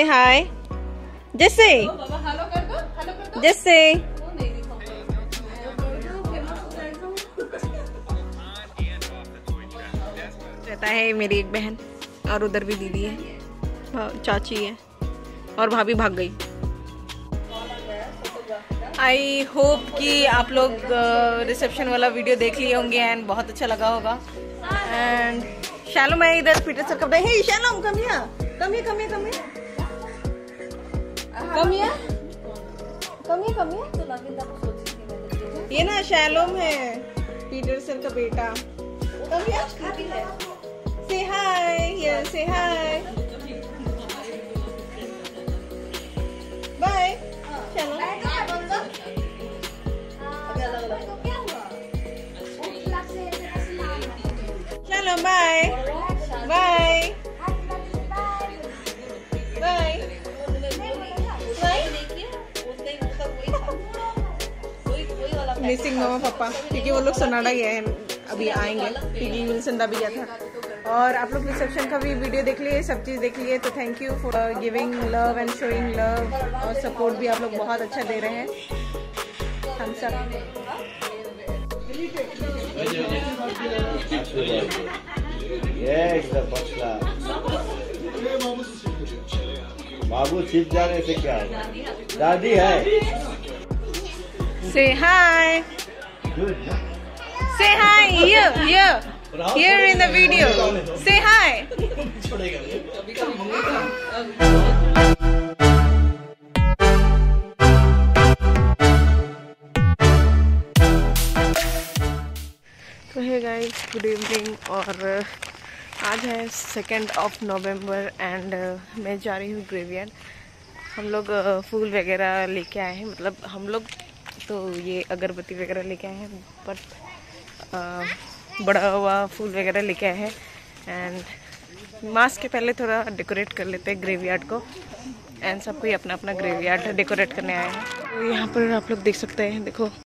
say hi. Just say. Just say. रहता है मेरी एक बहन और उधर भी दीदी है, चाची है और भाभी भाग गई। आई होप कि आप लोग रिसेप्शन वाला वीडियो देख लिए होंगे एंड बहुत अच्छा लगा होगा। एंड शालोम मैं इधर पीटर सर कब hey Shalom come here come here come here come here come here come here come here. ये ना शालोम है पीटर सर का बेटा। Come here say hi, yeah say hi bye चलो चलो bye bye bye missing mama papa क्योंकि वो लोग सोनाडा गए हैं, अभी आएंगे क्योंकि विल्सनडा भी गया था। और आप लोग रिसेप्शन का भी वीडियो देख लिए, सब चीज़ देख लिए, तो thank you for giving love and showing love और सपोर्ट भी आप लोग बहुत अच्छा दे रहे हैं हम सब। बाबू छिप जाने से क्या दादी है। से हाय से हाय ये Here in the video, say hi. तो हे गाइज गुड इवनिंग और आज है 2 नवंबर एंड मैं जा रही हूँ ग्रेवियन। हम लोग फूल वगैरह लेके आए हैं, मतलब हम लोग तो ये अगरबत्ती वगैरह लेके आए हैं बट बड़ा हुआ फूल वगैरह लेके आए हैं। एंड मास्क के पहले थोड़ा डेकोरेट कर लेते हैं ग्रेवयार्ड को एंड सबको अपना अपना ग्रेवयार्ड डेकोरेट करने आए हैं। तो यहाँ पर आप लोग देख सकते हैं, देखो